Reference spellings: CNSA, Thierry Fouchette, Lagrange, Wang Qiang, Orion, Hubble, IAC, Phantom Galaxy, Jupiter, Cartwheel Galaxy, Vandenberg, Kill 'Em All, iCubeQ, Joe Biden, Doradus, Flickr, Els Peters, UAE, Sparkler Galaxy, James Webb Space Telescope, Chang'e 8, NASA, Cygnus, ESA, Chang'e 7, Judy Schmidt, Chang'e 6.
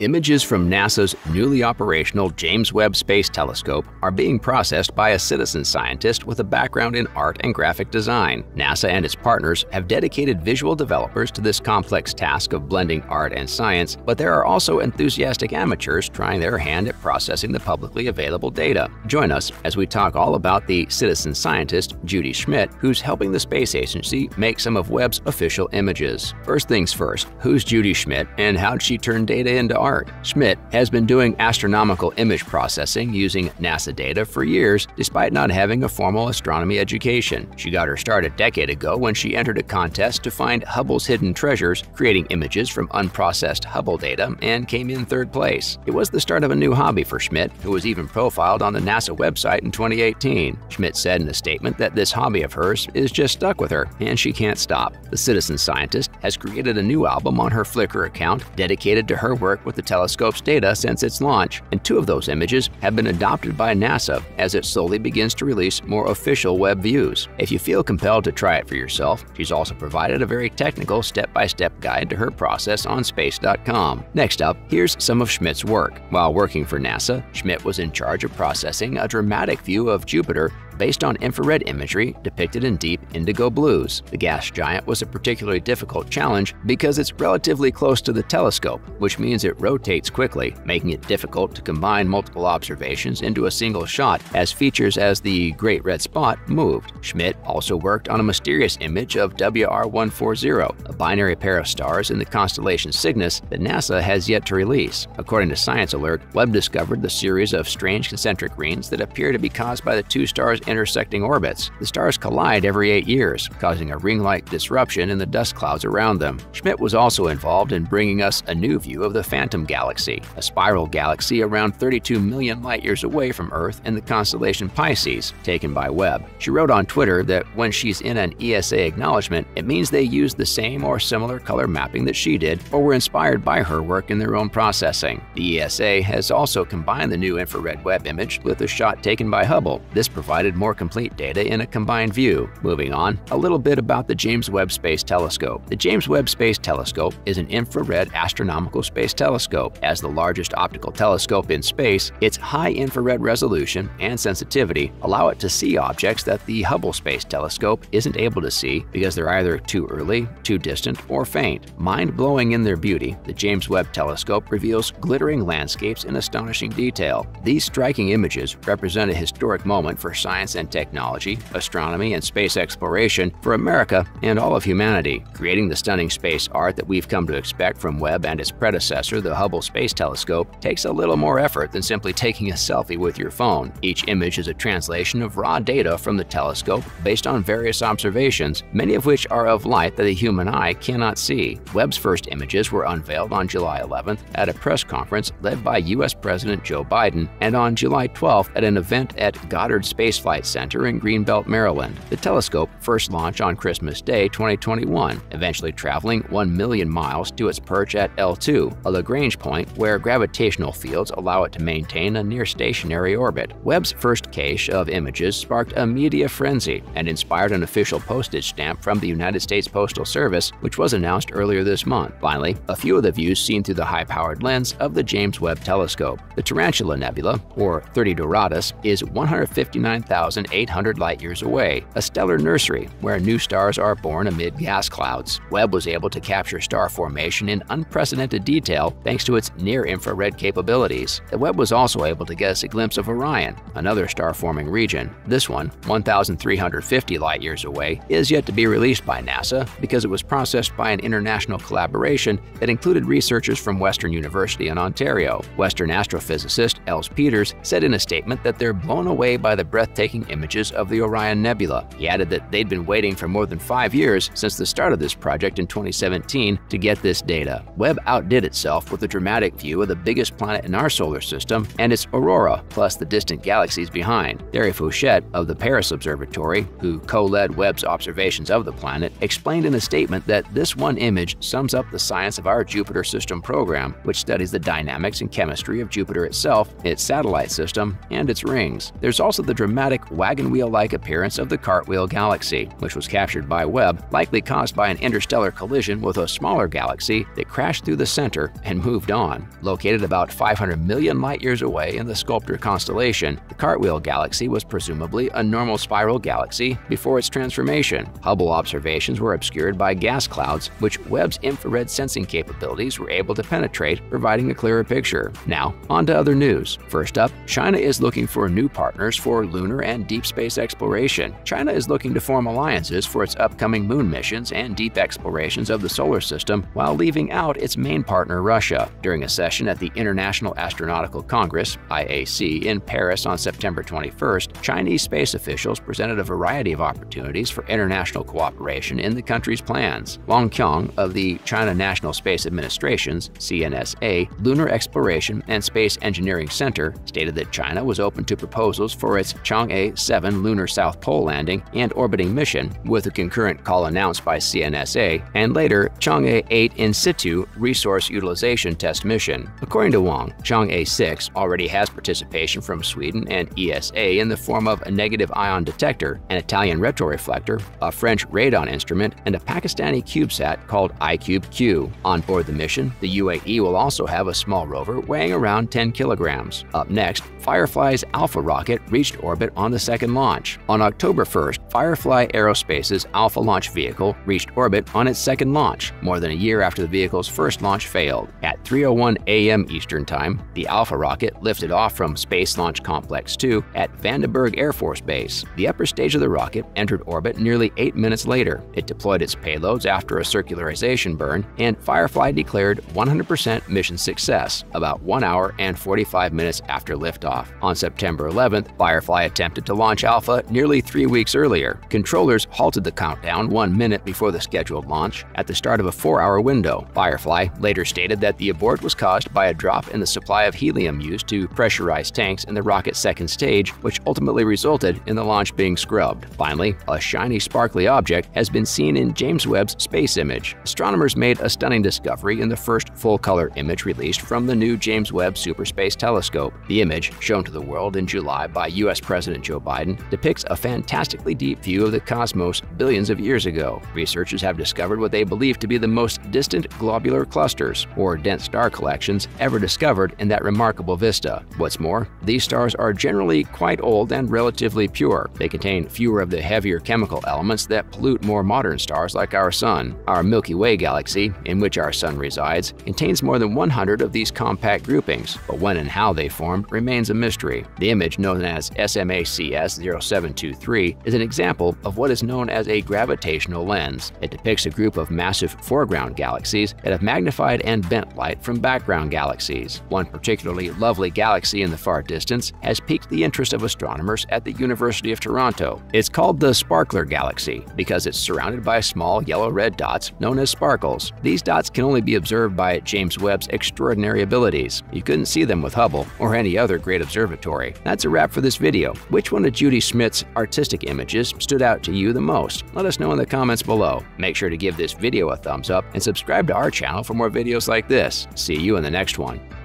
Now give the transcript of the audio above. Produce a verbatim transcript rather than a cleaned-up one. Images from NASA's newly operational James Webb Space Telescope are being processed by a citizen scientist with a background in art and graphic design. NASA and its partners have dedicated visual developers to this complex task of blending art and science, but there are also enthusiastic amateurs trying their hand at processing the publicly available data. Join us as we talk all about the citizen scientist, Judy Schmidt, who's helping the space agency make some of Webb's official images. First things first, who's Judy Schmidt and how'd she turn data into art? Art. Schmidt has been doing astronomical image processing using NASA data for years, despite not having a formal astronomy education. She got her start a decade ago when she entered a contest to find Hubble's hidden treasures, creating images from unprocessed Hubble data, and came in third place. It was the start of a new hobby for Schmidt, who was even profiled on the NASA website in twenty eighteen. Schmidt said in a statement that this hobby of hers is just stuck with her, and she can't stop. The citizen scientist has created a new album on her Flickr account dedicated to her work with the telescope's data since its launch, and two of those images have been adopted by NASA as it slowly begins to release more official web views. If you feel compelled to try it for yourself, she's also provided a very technical step-by-step guide to her process on space dot com. Next up, here's some of Schmidt's work. While working for NASA, Schmidt was in charge of processing a dramatic view of Jupiter based on infrared imagery depicted in deep indigo blues. The gas giant was a particularly difficult challenge because it's relatively close to the telescope, which means it rotates quickly, making it difficult to combine multiple observations into a single shot as features as the Great Red Spot moved. Schmidt also worked on a mysterious image of W R one forty, a binary pair of stars in the constellation Cygnus that NASA has yet to release. According to Science Alert, Webb discovered the series of strange concentric rings that appear to be caused by the two stars intersecting orbits. The stars collide every eight years, causing a ring-like disruption in the dust clouds around them. Schmidt was also involved in bringing us a new view of the Phantom Galaxy, a spiral galaxy around thirty-two million light-years away from Earth in the constellation Pisces, taken by Webb. She wrote on Twitter that when she's in an E S A acknowledgement, it means they used the same or similar color mapping that she did or were inspired by her work in their own processing. The E S A has also combined the new infrared Webb image with a shot taken by Hubble. This provided more complete data in a combined view. Moving on, a little bit about the James Webb Space Telescope. The James Webb Space Telescope is an infrared astronomical space telescope. As the largest optical telescope in space, its high infrared resolution and sensitivity allow it to see objects that the Hubble Space Telescope isn't able to see because they're either too early, too distant, or faint. Mind-blowing in their beauty, the James Webb Telescope reveals glittering landscapes in astonishing detail. These striking images represent a historic moment for science and technology, astronomy, and space exploration for America and all of humanity. Creating the stunning space art that we've come to expect from Webb and its predecessor, the Hubble Space Telescope, takes a little more effort than simply taking a selfie with your phone. Each image is a translation of raw data from the telescope based on various observations, many of which are of light that the human eye cannot see. Webb's first images were unveiled on July eleventh at a press conference led by U S President Joe Biden and on July twelfth at an event at Goddard Space Flight Center in Greenbelt, Maryland. The telescope first launched on Christmas Day twenty twenty-one, eventually traveling one million miles to its perch at L two, a Lagrange point where gravitational fields allow it to maintain a near-stationary orbit. Webb's first cache of images sparked a media frenzy and inspired an official postage stamp from the United States Postal Service, which was announced earlier this month. Finally, a few of the views seen through the high-powered lens of the James Webb Telescope. The Tarantula Nebula, or thirty Doradus, is one hundred fifty-nine thousand eight hundred light-years away, a stellar nursery where new stars are born amid gas clouds. Webb was able to capture star formation in unprecedented detail thanks to its near-infrared capabilities. The Webb was also able to get us a glimpse of Orion, another star-forming region. This one, one thousand three hundred fifty light-years away, is yet to be released by NASA because it was processed by an international collaboration that included researchers from Western University in Ontario. Western astrophysicist Els Peters said in a statement that they're blown away by the breathtaking images of the Orion Nebula. He added that they'd been waiting for more than five years since the start of this project in twenty seventeen to get this data. Webb outdid itself with a dramatic view of the biggest planet in our solar system and its aurora, plus the distant galaxies behind. Thierry Fouchette of the Paris Observatory, who co-led Webb's observations of the planet, explained in a statement that this one image sums up the science of our Jupiter System program, which studies the dynamics and chemistry of Jupiter itself, its satellite system, and its rings. There's also the dramatic chaotic, wagon wheel-like appearance of the Cartwheel Galaxy, which was captured by Webb, likely caused by an interstellar collision with a smaller galaxy that crashed through the center and moved on. Located about five hundred million light-years away in the Sculptor constellation, the Cartwheel Galaxy was presumably a normal spiral galaxy before its transformation. Hubble observations were obscured by gas clouds, which Webb's infrared sensing capabilities were able to penetrate, providing a clearer picture. Now, on to other news. First up, China is looking for new partners for lunar and deep space exploration. China is looking to form alliances for its upcoming moon missions and deep explorations of the solar system while leaving out its main partner, Russia. During a session at the International Astronautical Congress (I A C) in Paris on September twenty-first, Chinese space officials presented a variety of opportunities for international cooperation in the country's plans. Wang Qiang of the China National Space Administration's C N S A Lunar Exploration and Space Engineering Center stated that China was open to proposals for its Chang'e seven lunar South Pole landing and orbiting mission, with a concurrent call announced by C N S A, and later Chang'e eight in situ resource utilization test mission. According to Wang, Chang'e six already has participation from Sweden and E S A in the form of a negative ion detector, an Italian retroreflector, a French radon instrument, and a Pakistani CubeSat called iCubeQ. On board the mission, the U A E will also have a small rover weighing around ten kilograms. Up next, Firefly's Alpha rocket reached orbit on the second launch. On October first, Firefly Aerospace's Alpha launch vehicle reached orbit on its second launch, more than a year after the vehicle's first launch failed. At three oh one a m Eastern Time, the Alpha rocket lifted off from Space Launch Complex two at Vandenberg Air Force Base. The upper stage of the rocket entered orbit nearly eight minutes later. It deployed its payloads after a circularization burn, and Firefly declared one hundred percent mission success about one hour and forty-five minutes after liftoff. On September eleventh, Firefly attempted to launch Alpha nearly three weeks earlier. Controllers halted the countdown one minute before the scheduled launch at the start of a four-hour window. Firefly later stated that the abort was caused by a drop in the supply of helium used to pressurize tanks in the rocket's second stage, which ultimately resulted in the launch being scrubbed. Finally, a shiny, sparkly object has been seen in James Webb's space image. Astronomers made a stunning discovery in the first full-color image released from the new James Webb Super Space Telescope. The image, shown to the world in July by U S President Joe Biden, depicts a fantastically deep view of the cosmos billions of years ago. Researchers have discovered what they believe to be the most distant globular clusters, or dense star collections, ever discovered in that remarkable vista. What's more, these stars are generally quite old and relatively pure. They contain fewer of the heavier chemical elements that pollute more modern stars like our Sun. Our Milky Way galaxy, in which our Sun resides, contains more than one hundred of these compact groupings, but when and how they formed remains a mystery. The image, known as S M A C S zero seven two three, is an example of what is known as a gravitational lens. It depicts a group of massive foreground galaxies that have magnified and bent light from background galaxies. One particularly lovely galaxy in the far distance has piqued the interest of astronomers at the University of Toronto. It's called the Sparkler Galaxy because it's surrounded by small yellow-red dots known as sparkles. These dots can only be observed by James Webb's extraordinary abilities. You couldn't see them with Hubble or any other great observatory. That's a wrap for this video. Which one of Judy Schmidt's artistic images stood out to you the most? Let us know in the comments below. Make sure to give this video a thumbs up and subscribe to our channel for more videos like this. See you in the next one.